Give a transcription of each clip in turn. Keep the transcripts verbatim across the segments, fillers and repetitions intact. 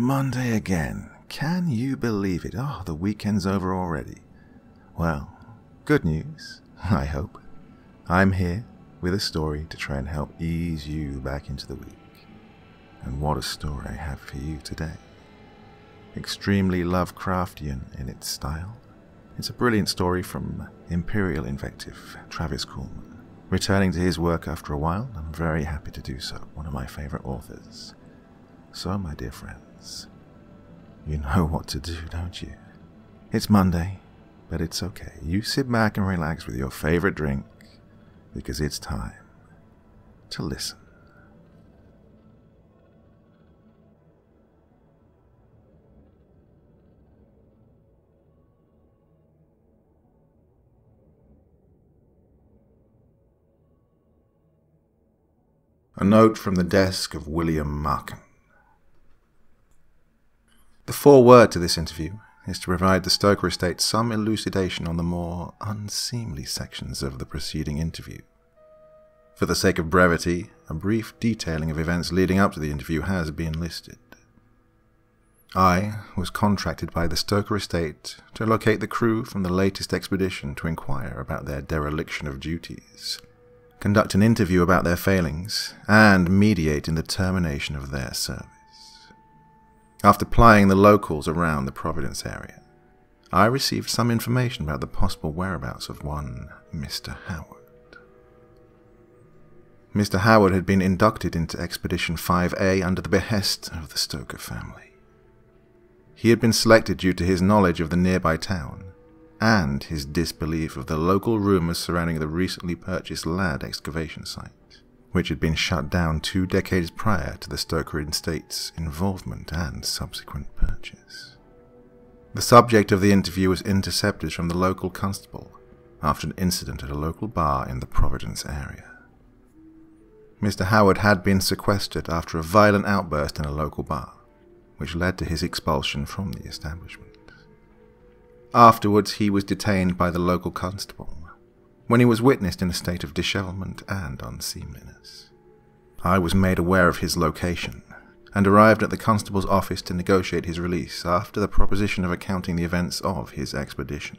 Monday again. Can you believe it? Oh, the weekend's over already. Well, good news, I hope. I'm here with a story to try and help ease you back into the week. And what a story I have for you today. Extremely Lovecraftian in its style. It's a brilliant story from Imperial Invective, Travis Kuhlman. Returning to his work after a while, I'm very happy to do so, one of my favorite authors. So, my dear friends, you know what to do, don't you? It's Monday, but it's okay. You sit back and relax with your favorite drink, because it's time to listen. A note from the desk of William Markham. The foreword to this interview is to provide the Stoker Estate some elucidation on the more unseemly sections of the preceding interview. For the sake of brevity, a brief detailing of events leading up to the interview has been listed. I was contracted by the Stoker Estate to locate the crew from the latest expedition to inquire about their dereliction of duties, conduct an interview about their failings, and mediate in the termination of their service. After plying the locals around the Providence area, I received some information about the possible whereabouts of one Mister Howard. Mister Howard had been inducted into Expedition five A under the behest of the Stoker family. He had been selected due to his knowledge of the nearby town, and his disbelief of the local rumours surrounding the recently purchased Ladd excavation site, which had been shut down two decades prior to the Stoker Estate's involvement and subsequent purchase. The subject of the interview was intercepted from the local constable after an incident at a local bar in the Providence area. Mister Howard had been sequestered after a violent outburst in a local bar, which led to his expulsion from the establishment. Afterwards, he was detained by the local constable, when he was witnessed in a state of dishevelment and unseemliness. I was made aware of his location, and arrived at the constable's office to negotiate his release after the proposition of accounting the events of his expedition.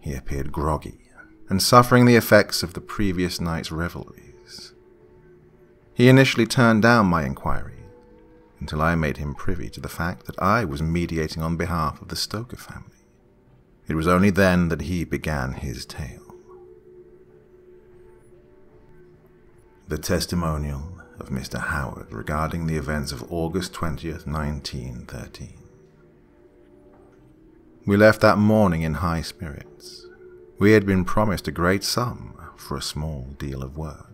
He appeared groggy, and suffering the effects of the previous night's revelries. He initially turned down my inquiry, until I made him privy to the fact that I was mediating on behalf of the Stoker family. It was only then that he began his tale. The testimonial of Mister Howard regarding the events of August twentieth, nineteen thirteen. We left that morning in high spirits. We had been promised a great sum for a small deal of work.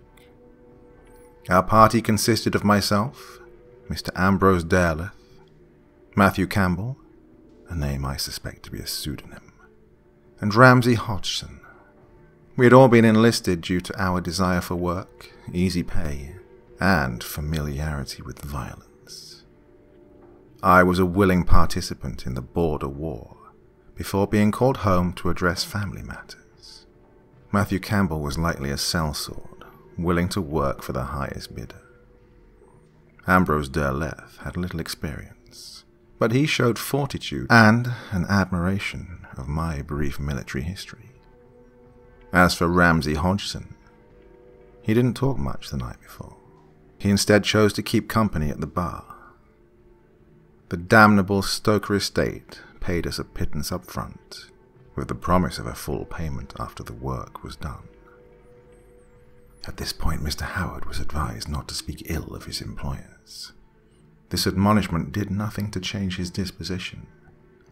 Our party consisted of myself, Mister Ambrose Derleth, Matthew Campbell, a name I suspect to be a pseudonym, and Ramsay Hodgson. We had all been enlisted due to our desire for work, easy pay, and familiarity with violence. I was a willing participant in the border war, before being called home to address family matters. Matthew Campbell was likely a sellsword, willing to work for the highest bidder. Ambrose Derleth had little experience, but he showed fortitude and an admiration of my brief military history. As for Ramsay Hodgson, he didn't talk much the night before. He instead chose to keep company at the bar. The damnable Stoker Estate paid us a pittance up front, with the promise of a full payment after the work was done. At this point, Mister Howard was advised not to speak ill of his employers. This admonishment did nothing to change his disposition,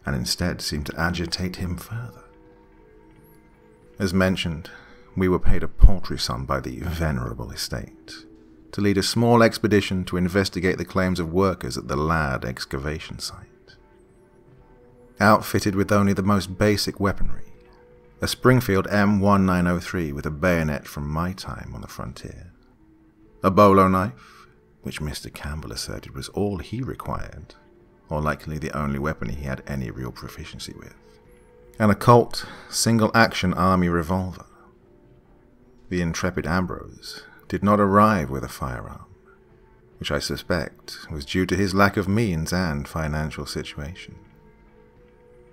and instead seemed to agitate him further. As mentioned, we were paid a paltry sum by the venerable estate to lead a small expedition to investigate the claims of workers at the Ladd excavation site. Outfitted with only the most basic weaponry, a Springfield M nineteen oh three with a bayonet from my time on the frontier, a bolo knife, which Mister Campbell asserted was all he required, or likely the only weapon he had any real proficiency with, and a Colt single-action army revolver. The intrepid Ambrose did not arrive with a firearm, which I suspect was due to his lack of means and financial situation.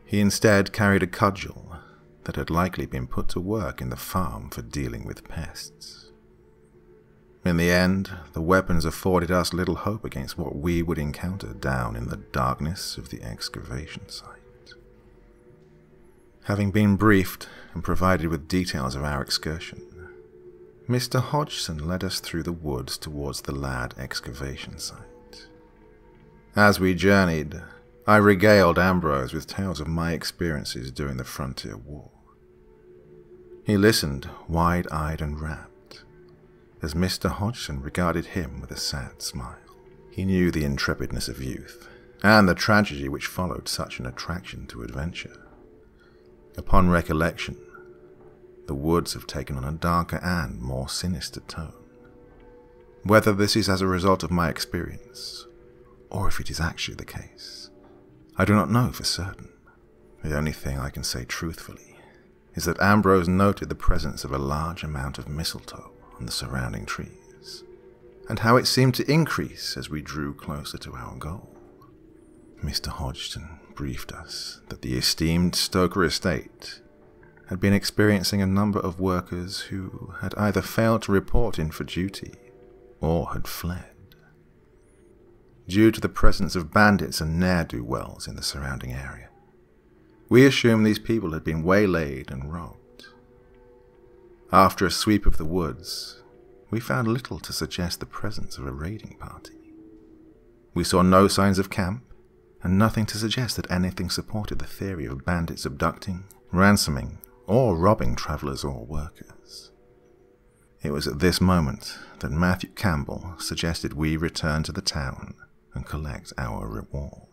He instead carried a cudgel that had likely been put to work in the farm for dealing with pests. In the end, the weapons afforded us little hope against what we would encounter down in the darkness of the excavation site. Having been briefed and provided with details of our excursion, Mister Hodgson led us through the woods towards the Ladd excavation site. As we journeyed, I regaled Ambrose with tales of my experiences during the frontier war. He listened, wide-eyed and rapt, as Mister Hodgson regarded him with a sad smile. He knew the intrepidness of youth, and the tragedy which followed such an attraction to adventure. Upon recollection, the woods have taken on a darker and more sinister tone. Whether this is as a result of my experience, or if it is actually the case, I do not know for certain. The only thing I can say truthfully is that Ambrose noted the presence of a large amount of mistletoe on the surrounding trees, and how it seemed to increase as we drew closer to our goal. Mister Hodgson briefed us that the esteemed Stoker Estate had been experiencing a number of workers who had either failed to report in for duty or had fled. Due to the presence of bandits and ne'er-do-wells in the surrounding area, we assumed these people had been waylaid and robbed. After a sweep of the woods, we found little to suggest the presence of a raiding party. We saw no signs of camp, and nothing to suggest that anything supported the theory of bandits abducting, ransoming, or robbing travellers or workers. It was at this moment that Matthew Campbell suggested we return to the town and collect our reward.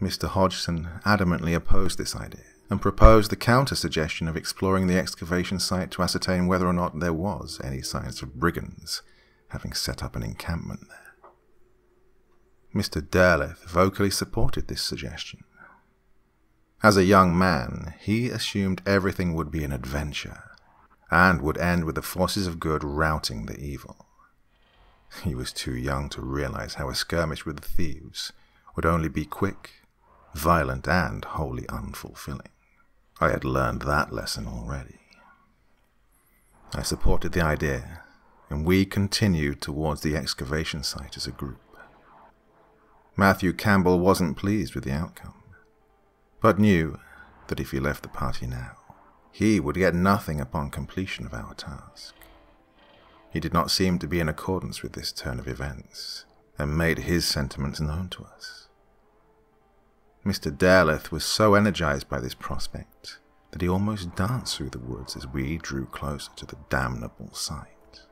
Mister Hodgson adamantly opposed this idea, and proposed the counter-suggestion of exploring the excavation site to ascertain whether or not there was any signs of brigands having set up an encampment there. Mister Derleth vocally supported this suggestion. As a young man, he assumed everything would be an adventure, and would end with the forces of good routing the evil. He was too young to realize how a skirmish with the thieves would only be quick, violent, and wholly unfulfilling. I had learned that lesson already. I supported the idea, and we continued towards the excavation site as a group. Matthew Campbell wasn't pleased with the outcome, but knew that if he left the party now, he would get nothing upon completion of our task. He did not seem to be in accordance with this turn of events, and made his sentiments known to us. Mister Derleth was so energized by this prospect that he almost danced through the woods as we drew closer to the damnable site.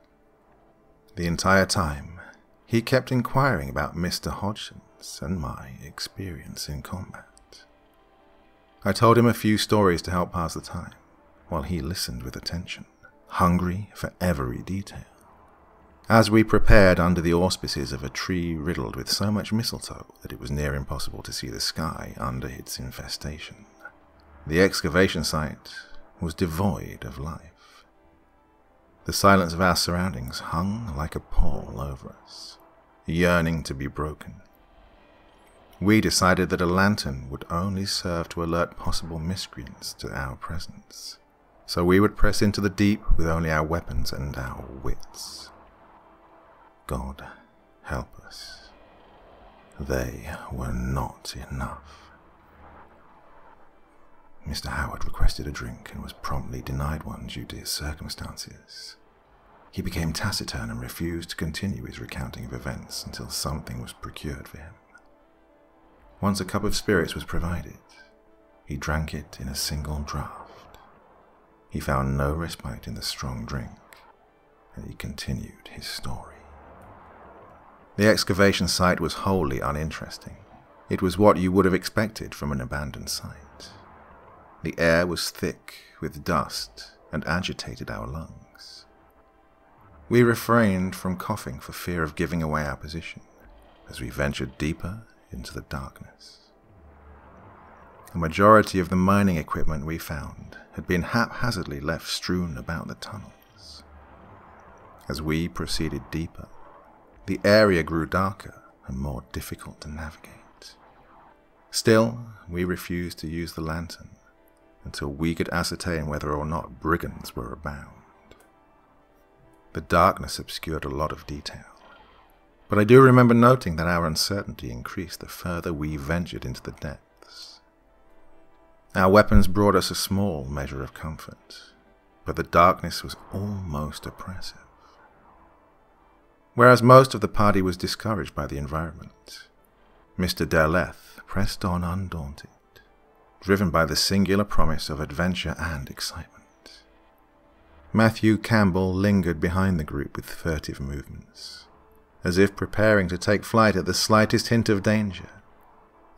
The entire time, he kept inquiring about Mister Hodgson's and my experience in combat. I told him a few stories to help pass the time, while he listened with attention, hungry for every detail. As we prepared under the auspices of a tree riddled with so much mistletoe that it was near impossible to see the sky under its infestation, the excavation site was devoid of life. The silence of our surroundings hung like a pall over us, yearning to be broken. We decided that a lantern would only serve to alert possible miscreants to our presence, so we would press into the deep with only our weapons and our wits. God help us. They were not enough. Mister Howard requested a drink and was promptly denied one due to his circumstances. He became taciturn and refused to continue his recounting of events until something was procured for him. Once a cup of spirits was provided, he drank it in a single draught. He found no respite in the strong drink, and he continued his story. The excavation site was wholly uninteresting. It was what you would have expected from an abandoned site. The air was thick with dust and agitated our lungs. We refrained from coughing for fear of giving away our position as we ventured deeper into the darkness. A majority of the mining equipment we found had been haphazardly left strewn about the tunnels. As we proceeded deeper, the area grew darker and more difficult to navigate. Still, we refused to use the lantern until we could ascertain whether or not brigands were abound. The darkness obscured a lot of detail, but I do remember noting that our uncertainty increased the further we ventured into the depths. Our weapons brought us a small measure of comfort, but the darkness was almost oppressive. Whereas most of the party was discouraged by the environment, Mister Derleth pressed on undaunted, driven by the singular promise of adventure and excitement. Matthew Campbell lingered behind the group with furtive movements, as if preparing to take flight at the slightest hint of danger,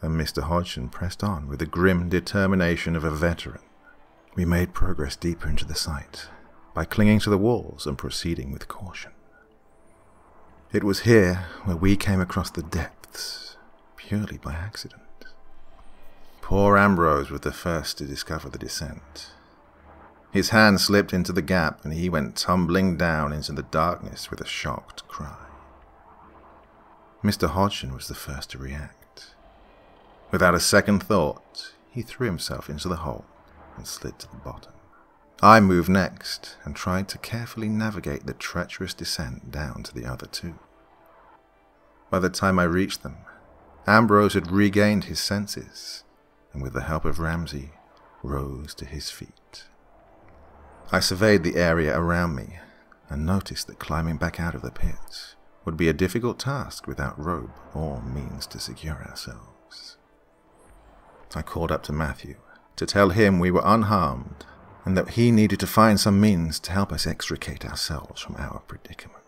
and Mister Hodgson pressed on with the grim determination of a veteran. We made progress deeper into the site, by clinging to the walls and proceeding with caution. It was here where we came across the depths, purely by accident. Poor Ambrose was the first to discover the descent. His hand slipped into the gap, and he went tumbling down into the darkness with a shocked cry. Mister Hodgson was the first to react. Without a second thought, he threw himself into the hole and slid to the bottom. I moved next and tried to carefully navigate the treacherous descent down to the other two. By the time I reached them, Ambrose had regained his senses, and with the help of Ramsay, rose to his feet. I surveyed the area around me and noticed that climbing back out of the pit would be a difficult task without rope or means to secure ourselves. I called up to Matthew to tell him we were unharmed and that he needed to find some means to help us extricate ourselves from our predicament.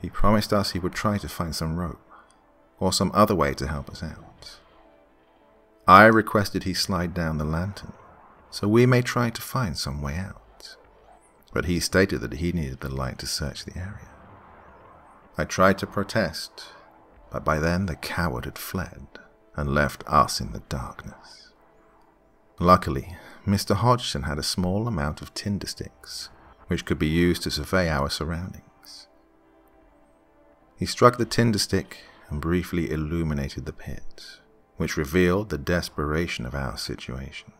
He promised us he would try to find some rope or some other way to help us out. I requested he slide down the lantern, so we may try to find some way out, but he stated that he needed the light to search the area. I tried to protest, but by then the coward had fled and left us in the darkness. Luckily, Mister Hodgson had a small amount of tinder sticks, which could be used to survey our surroundings. He struck the tinder stick and briefly illuminated the pit, which revealed the desperation of our situation.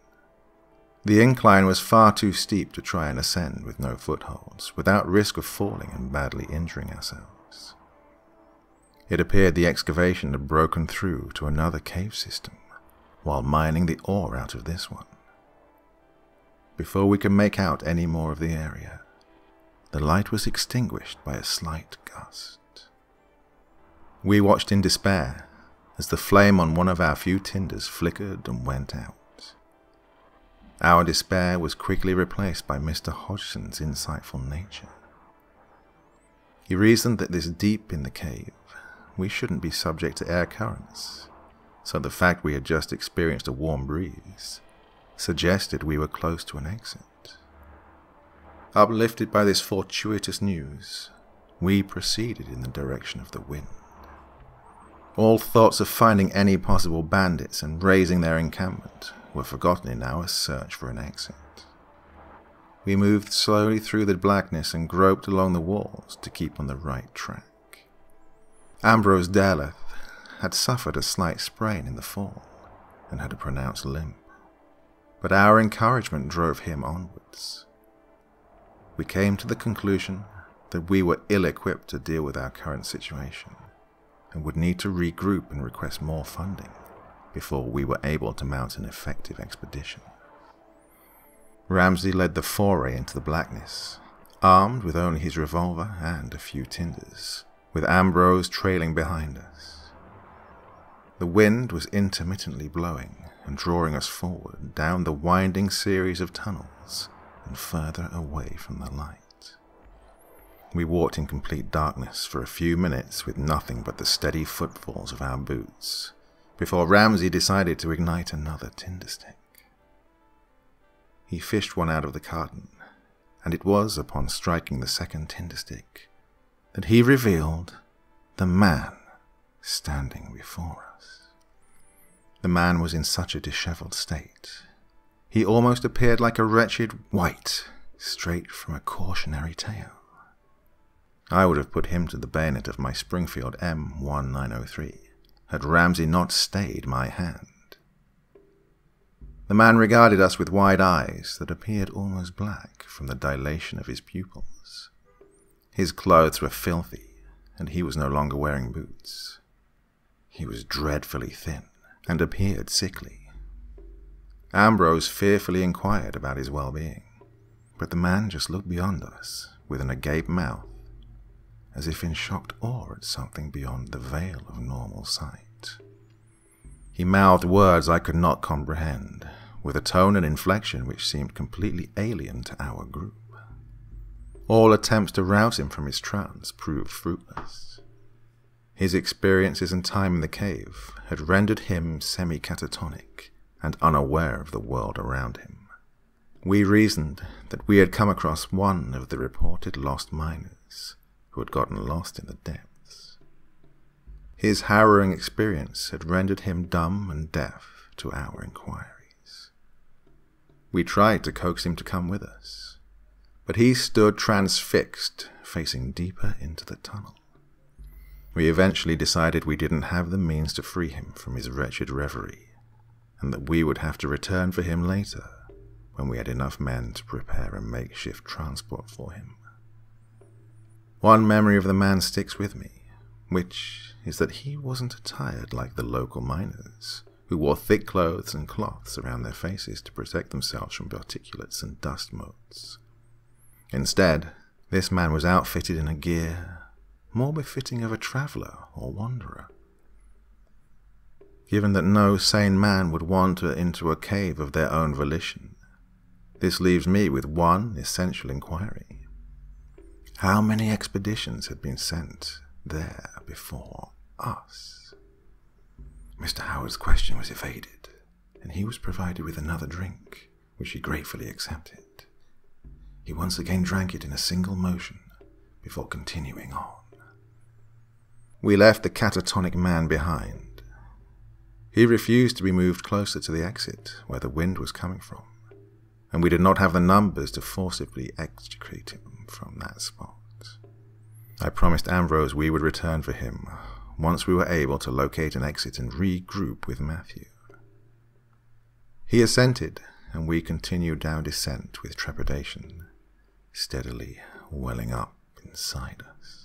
The incline was far too steep to try and ascend with no footholds, without risk of falling and badly injuring ourselves. It appeared the excavation had broken through to another cave system, while mining the ore out of this one. Before we could make out any more of the area, the light was extinguished by a slight gust. We watched in despair as the flame on one of our few tinders flickered and went out. Our despair was quickly replaced by Mister Hodgson's insightful nature. He reasoned that this deep in the cave, we shouldn't be subject to air currents, so the fact we had just experienced a warm breeze suggested we were close to an exit. Uplifted by this fortuitous news, we proceeded in the direction of the wind. All thoughts of finding any possible bandits and raising their encampment were forgotten in our search for an exit. We moved slowly through the blackness and groped along the walls to keep on the right track. Ambrose Derleth had suffered a slight sprain in the fall and had a pronounced limp, but our encouragement drove him onwards. We came to the conclusion that we were ill-equipped to deal with our current situation and would need to regroup and request more funding before we were able to mount an effective expedition. Ramsay led the foray into the blackness, armed with only his revolver and a few tinders, with Ambrose trailing behind us. The wind was intermittently blowing and drawing us forward down the winding series of tunnels and further away from the light. We walked in complete darkness for a few minutes with nothing but the steady footfalls of our boots, before Ramsay decided to ignite another tinder stick. He fished one out of the carton, and it was upon striking the second tinder stick that he revealed the man standing before us. The man was in such a disheveled state, he almost appeared like a wretched wight straight from a cautionary tale. I would have put him to the bayonet of my Springfield M nineteen oh three, had Ramsay not stayed my hand. The man regarded us with wide eyes that appeared almost black from the dilation of his pupils. His clothes were filthy, and he was no longer wearing boots. He was dreadfully thin, and appeared sickly. Ambrose fearfully inquired about his well-being, but the man just looked beyond us, with an agape mouth, as if in shocked awe at something beyond the veil of normal sight. He mouthed words I could not comprehend, with a tone and inflection which seemed completely alien to our group. All attempts to rouse him from his trance proved fruitless. His experiences and time in the cave had rendered him semi-catatonic and unaware of the world around him. We reasoned that we had come across one of the reported lost miners who had gotten lost in the depths. His harrowing experience had rendered him dumb and deaf to our inquiries. We tried to coax him to come with us, but he stood transfixed, facing deeper into the tunnel. We eventually decided we didn't have the means to free him from his wretched reverie, and that we would have to return for him later, when we had enough men to prepare a makeshift transport for him. One memory of the man sticks with me, which is that he wasn't attired like the local miners, who wore thick clothes and cloths around their faces to protect themselves from particulates and dust motes. Instead, this man was outfitted in a gear more befitting of a traveller or wanderer. Given that no sane man would wander into a cave of their own volition, this leaves me with one essential inquiry. How many expeditions had been sent there before us? Mister Howard's question was evaded, and he was provided with another drink, which he gratefully accepted. He once again drank it in a single motion, before continuing on. We left the catatonic man behind. He refused to be moved closer to the exit, where the wind was coming from, and we did not have the numbers to forcibly extricate him from that spot. I promised Ambrose we would return for him, once we were able to locate an exit and regroup with Matthew. He assented, and we continued our descent with trepidation, steadily welling up inside us.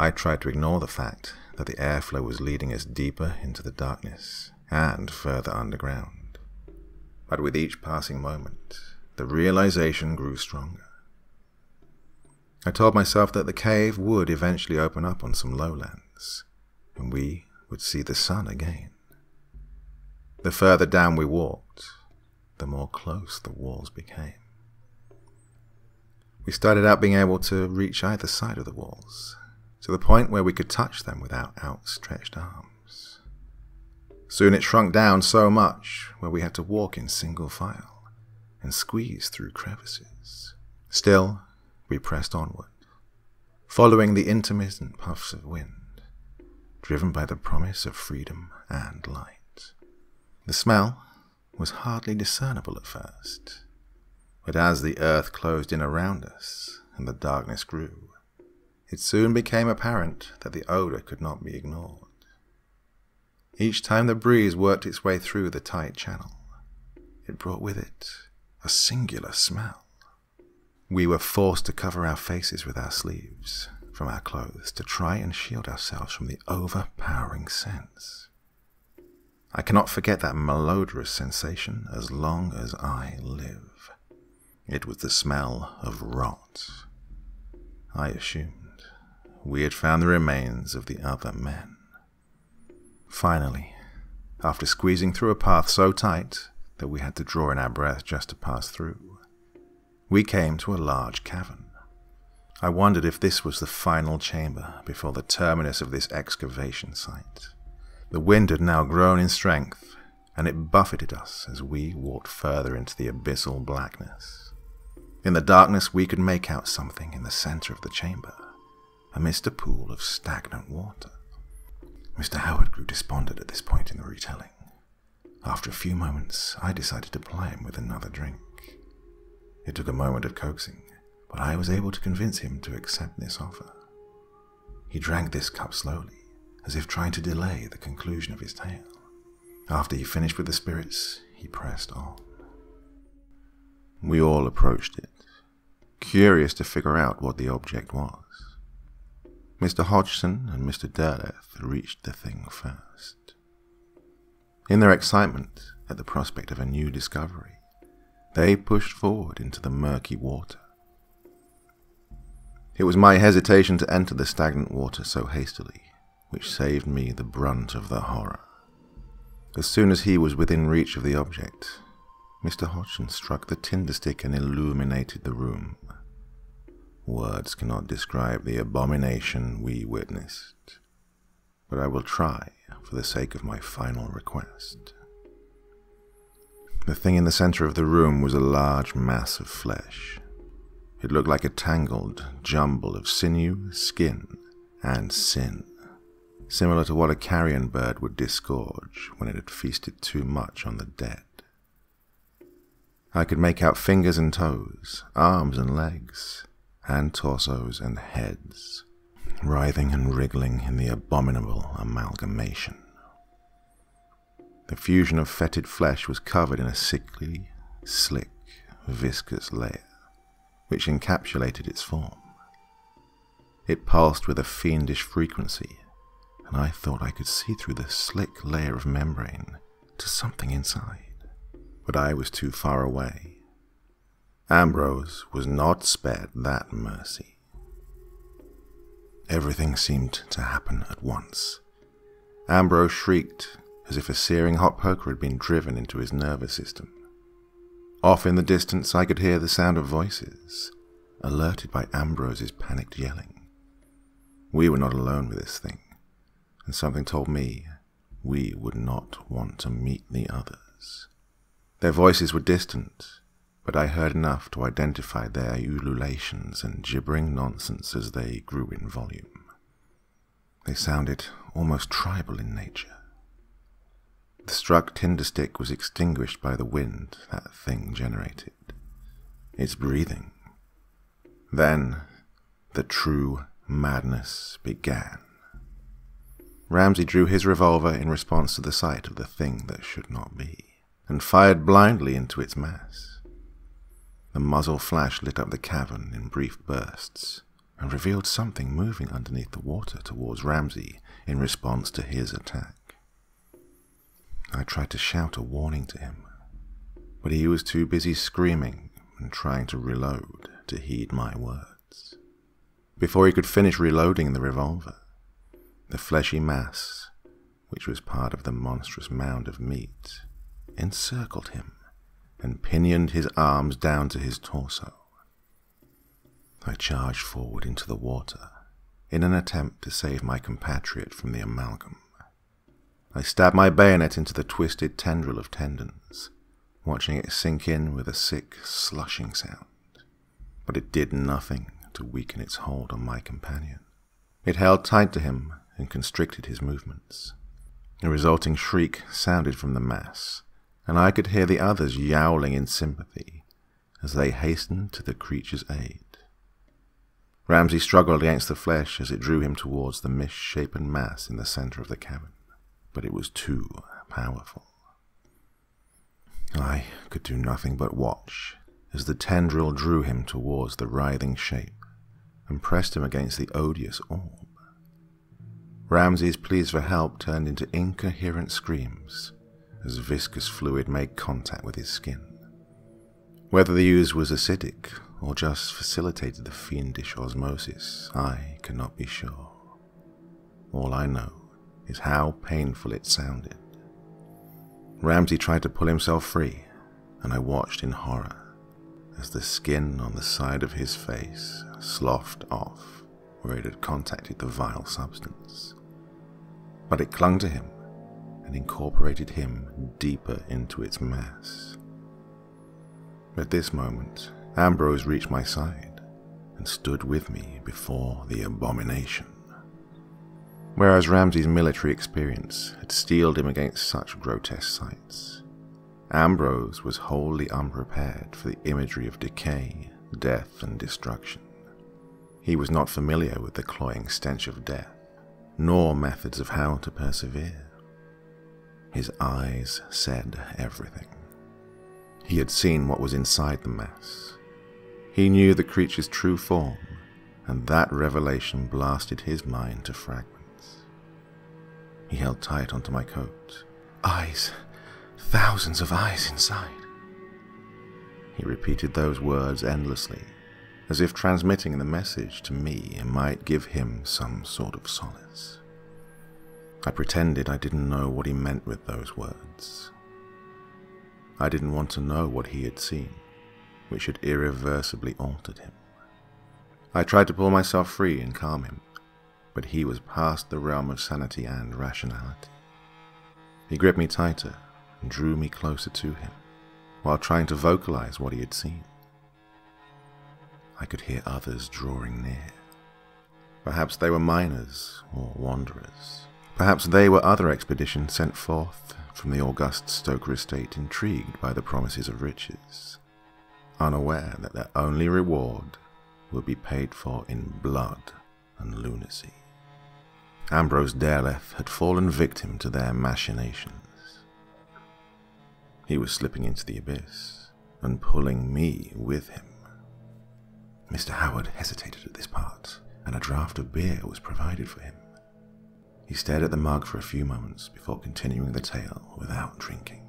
I tried to ignore the fact that the airflow was leading us deeper into the darkness, and further underground. But with each passing moment, the realization grew stronger. I told myself that the cave would eventually open up on some lowlands, and we would see the sun again. The further down we walked, the more close the walls became. We started out being able to reach either side of the walls, to the point where we could touch them with our outstretched arms. Soon it shrunk down so much where we had to walk in single file and squeeze through crevices. Still, we pressed onward, following the intermittent puffs of wind, driven by the promise of freedom and light. The smell was hardly discernible at first, but as the earth closed in around us and the darkness grew, it soon became apparent that the odor could not be ignored. Each time the breeze worked its way through the tight channel, it brought with it a singular smell. We were forced to cover our faces with our sleeves from our clothes to try and shield ourselves from the overpowering sense. I cannot forget that malodorous sensation as long as I live. It was the smell of rot. I assumed we had found the remains of the other men. Finally, after squeezing through a path so tight that we had to draw in our breath just to pass through, we came to a large cavern. I wondered if this was the final chamber before the terminus of this excavation site. The wind had now grown in strength, and it buffeted us as we walked further into the abyssal blackness. In the darkness, we could make out something in the center of the chamber, amidst a pool of stagnant water. Mister Howard grew despondent at this point in the retelling. After a few moments, I decided to ply him with another drink. It took a moment of coaxing, but I was able to convince him to accept this offer. He drank this cup slowly, as if trying to delay the conclusion of his tale. After he finished with the spirits, he pressed on. We all approached it, curious to figure out what the object was. Mister Hodgson and Mister Derleth reached the thing first. In their excitement at the prospect of a new discovery, they pushed forward into the murky water. It was my hesitation to enter the stagnant water so hastily, which saved me the brunt of the horror. As soon as he was within reach of the object, Mister Hodgson struck the tinder stick and illuminated the room. Words cannot describe the abomination we witnessed, but I will try for the sake of my final request. The thing in the center of the room was a large mass of flesh. It looked like a tangled jumble of sinew, skin, and sin, similar to what a carrion bird would disgorge when it had feasted too much on the dead. I could make out fingers and toes, arms and legs, and torsos and heads, writhing and wriggling in the abominable amalgamation. The fusion of fetid flesh was covered in a sickly, slick, viscous layer, which encapsulated its form. It pulsed with a fiendish frequency, and I thought I could see through the slick layer of membrane to something inside. But I was too far away. Ambrose was not spared that mercy. Everything seemed to happen at once. Ambrose shrieked as if a searing hot poker had been driven into his nervous system. Off in the distance, I could hear the sound of voices, alerted by Ambrose's panicked yelling. We were not alone with this thing, and something told me we would not want to meet the others. Their voices were distant, but I heard enough to identify their ululations and gibbering nonsense as they grew in volume. They sounded almost tribal in nature. The struck tinder stick was extinguished by the wind that thing generated, its breathing. Then the true madness began. Ramsay drew his revolver in response to the sight of the thing that should not be, and fired blindly into its mass. The muzzle flash lit up the cavern in brief bursts and revealed something moving underneath the water towards Ramsay in response to his attack. I tried to shout a warning to him, but he was too busy screaming and trying to reload to heed my words. Before he could finish reloading the revolver, the fleshy mass, which was part of the monstrous mound of meat, encircled him and pinioned his arms down to his torso. I charged forward into the water in an attempt to save my compatriot from the amalgam. I stabbed my bayonet into the twisted tendril of tendons, watching it sink in with a sick, slushing sound. But it did nothing to weaken its hold on my companion. It held tight to him and constricted his movements. A resulting shriek sounded from the mass, and I could hear the others yowling in sympathy as they hastened to the creature's aid. Ramsay struggled against the flesh as it drew him towards the misshapen mass in the center of the cavern, but it was too powerful. I could do nothing but watch as the tendril drew him towards the writhing shape and pressed him against the odious orb. Ramsay's pleas for help turned into incoherent screams as viscous fluid made contact with his skin. Whether the ooze was acidic or just facilitated the fiendish osmosis, I cannot be sure. All I know is how painful it sounded. Ramsay tried to pull himself free, and I watched in horror as the skin on the side of his face sloughed off where it had contacted the vile substance. But it clung to him and incorporated him deeper into its mass. At this moment, Ambrose reached my side and stood with me before the abomination. Whereas Ramsay's military experience had steeled him against such grotesque sights, Ambrose was wholly unprepared for the imagery of decay death and destruction. He was not familiar with the cloying stench of death, nor methods of how to persevere. His eyes said everything. He had seen what was inside the mass. He knew the creature's true form, and that revelation blasted his mind to fragments. He held tight onto my coat. Eyes. Thousands of eyes inside. He repeated those words endlessly, as if transmitting the message to me might give him some sort of solace. I pretended I didn't know what he meant with those words. I didn't want to know what he had seen, which had irreversibly altered him. I tried to pull myself free and calm him, but he was past the realm of sanity and rationality. He gripped me tighter and drew me closer to him, while trying to vocalize what he had seen. I could hear others drawing near. Perhaps they were miners or wanderers. Perhaps they were other expeditions sent forth from the august Stoker estate, intrigued by the promises of riches, unaware that their only reward would be paid for in blood and lunacy. Ambrose Derleth had fallen victim to their machinations. He was slipping into the abyss, and pulling me with him. Mister Howard hesitated at this part, and a draught of beer was provided for him. He stared at the mug for a few moments before continuing the tale without drinking.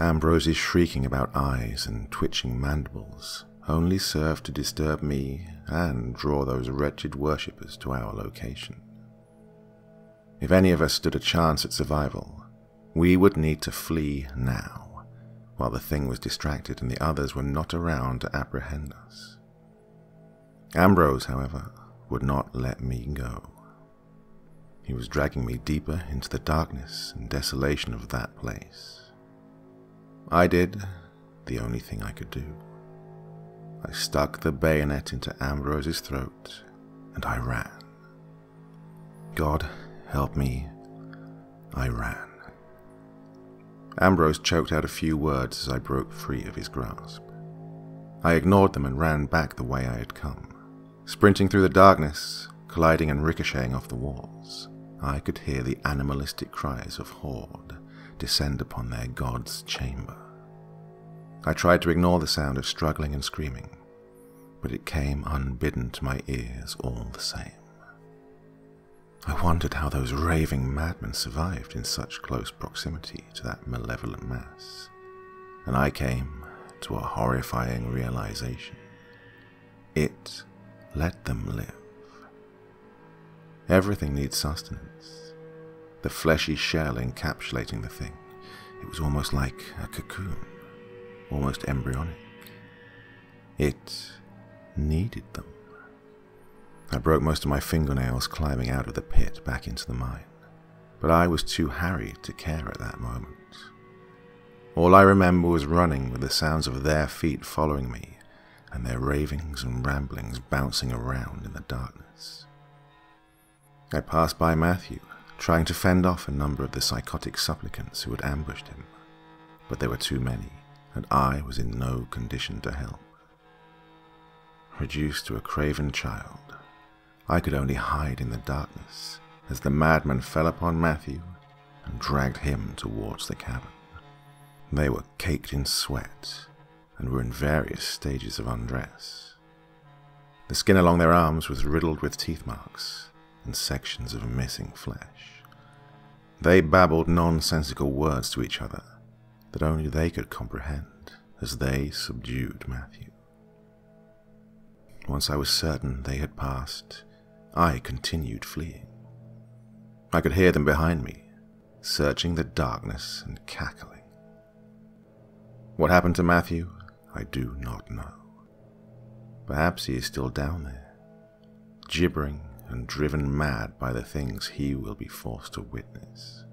Ambrose's shrieking about eyes and twitching mandibles only served to disturb me and draw those wretched worshippers to our location. If any of us stood a chance at survival, we would need to flee now, while the thing was distracted and the others were not around to apprehend us. Ambrose, however, would not let me go. He was dragging me deeper into the darkness and desolation of that place. I did the only thing I could do. I stuck the bayonet into Ambrose's throat, and I ran. God help me, I ran. Ambrose choked out a few words as I broke free of his grasp. I ignored them and ran back the way I had come. Sprinting through the darkness, colliding and ricocheting off the walls, I could hear the animalistic cries of horde descend upon their god's chamber. I tried to ignore the sound of struggling and screaming, but it came unbidden to my ears all the same. I wondered how those raving madmen survived in such close proximity to that malevolent mass, and I came to a horrifying realization. It let them live. Everything needs sustenance, the fleshy shell encapsulating the thing. It was almost like a cocoon, almost embryonic. It needed them. I broke most of my fingernails climbing out of the pit back into the mine, but I was too harried to care at that moment. All I remember was running with the sounds of their feet following me, and their ravings and ramblings bouncing around in the darkness. I passed by Matthew, trying to fend off a number of the psychotic supplicants who had ambushed him, but there were too many, and I was in no condition to help. Reduced to a craven child, I could only hide in the darkness as the madman fell upon Matthew and dragged him towards the cabin. They were caked in sweat and were in various stages of undress. The skin along their arms was riddled with teeth marks and sections of missing flesh. They babbled nonsensical words to each other that only they could comprehend as they subdued Matthew. Once I was certain they had passed, I continued fleeing. I could hear them behind me, searching the darkness and cackling. What happened to Matthew, I do not know. Perhaps he is still down there, gibbering and driven mad by the things he will be forced to witness.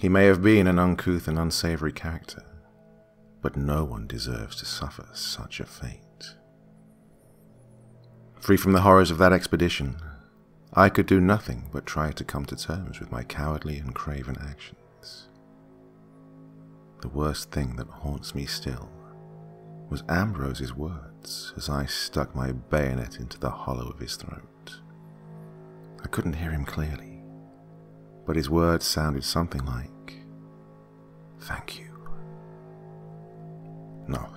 He may have been an uncouth and unsavory character, but no one deserves to suffer such a fate. Free from the horrors of that expedition, I could do nothing but try to come to terms with my cowardly and craven actions. The worst thing that haunts me still was Ambrose's words as I stuck my bayonet into the hollow of his throat. I couldn't hear him clearly, but his words sounded something like, "Thank you." No,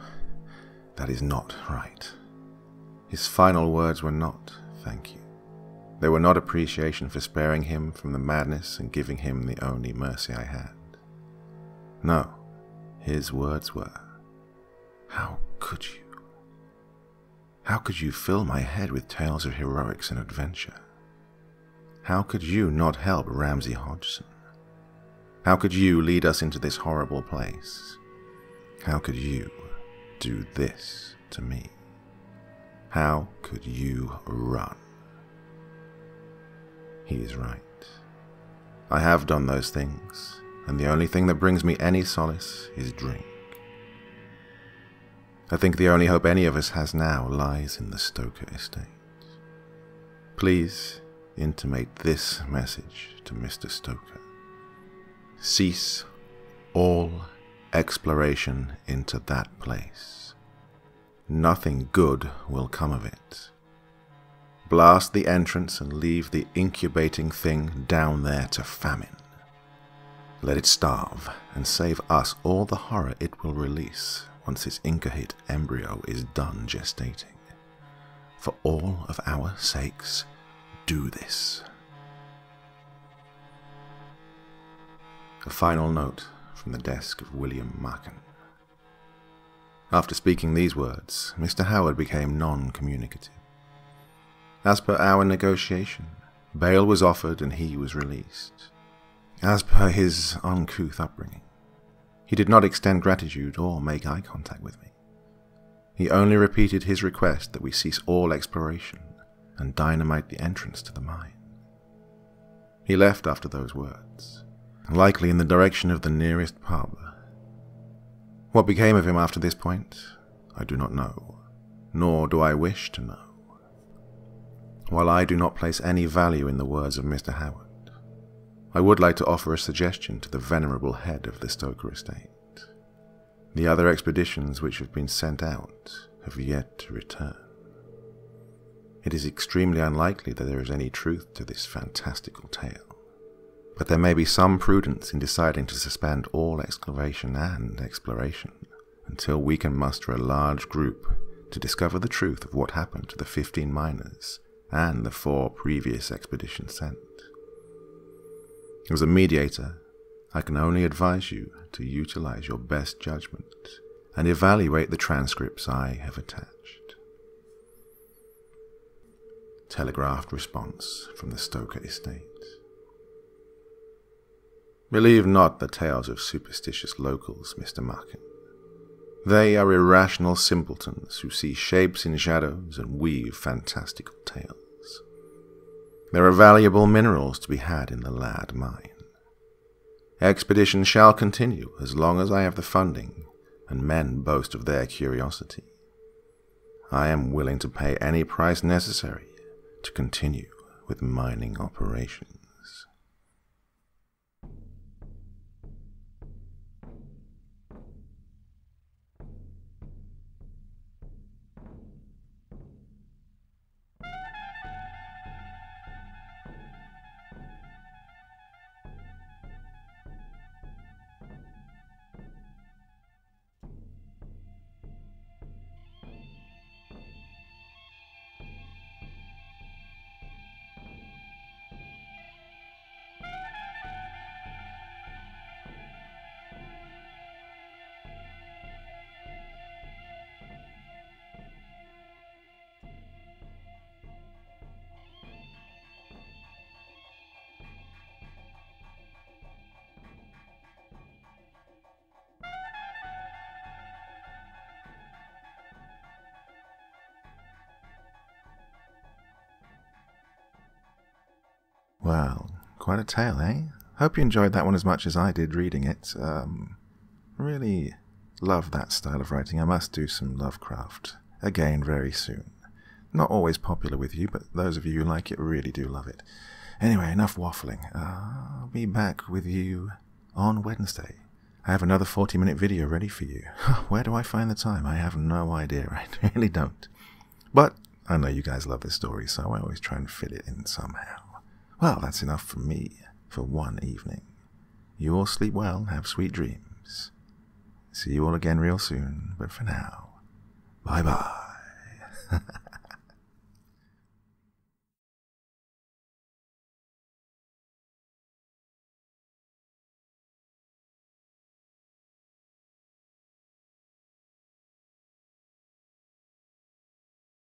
that is not right. His final words were not "thank you." They were not appreciation for sparing him from the madness and giving him the only mercy I had. No, his words were, "How could you? How could you fill my head with tales of heroics and adventure? How could you not help Ramsay Hodgson? How could you lead us into this horrible place? How could you do this to me? How could you run?" He is right. I have done those things, and the only thing that brings me any solace is drink. I think the only hope any of us has now lies in the Stoker Estate. Please intimate this message to Mister Stoker. Cease all exploration into that place. Nothing good will come of it. Blast the entrance and leave the incubating thing down there to famine. Let it starve and save us all the horror it will release once its incahit embryo is done gestating. For all of our sakes, do this. A final note from the desk of William Markham. After speaking these words, Mister Howard became non-communicative. As per our negotiation, bail was offered and he was released. As per his uncouth upbringing, he did not extend gratitude or make eye contact with me. He only repeated his request that we cease all exploration and dynamite the entrance to the mine. He left after those words, likely in the direction of the nearest pub. What became of him after this point, I do not know, nor do I wish to know. While I do not place any value in the words of Mister Howard, I would like to offer a suggestion to the venerable head of the Stoker Estate. The other expeditions which have been sent out have yet to return. It is extremely unlikely that there is any truth to this fantastical tale, but there may be some prudence in deciding to suspend all excavation and exploration until we can muster a large group to discover the truth of what happened to the fifteen miners and the four previous expeditions sent. As a mediator, I can only advise you to utilize your best judgment and evaluate the transcripts I have attached. Telegraphed response from the Stoker Estate. Believe not the tales of superstitious locals, Mister Markham. They are irrational simpletons who see shapes in shadows and weave fantastical tales. There are valuable minerals to be had in the Ladd mine. Expedition shall continue as long as I have the funding and men boast of their curiosity. I am willing to pay any price necessary to continue with mining operations. Well, quite a tale, eh? Hope you enjoyed that one as much as I did reading it. Um, really love that style of writing. I must do some Lovecraft again very soon. Not always popular with you, but those of you who like it really do love it. Anyway, enough waffling. Uh, I'll be back with you on Wednesday. I have another forty minute video ready for you. Where do I find the time? I have no idea. I really don't. But I know you guys love this story, so I always try and fit it in somehow. Well, that's enough for me for one evening. You all sleep well, have sweet dreams. See you all again real soon, but for now, bye-bye.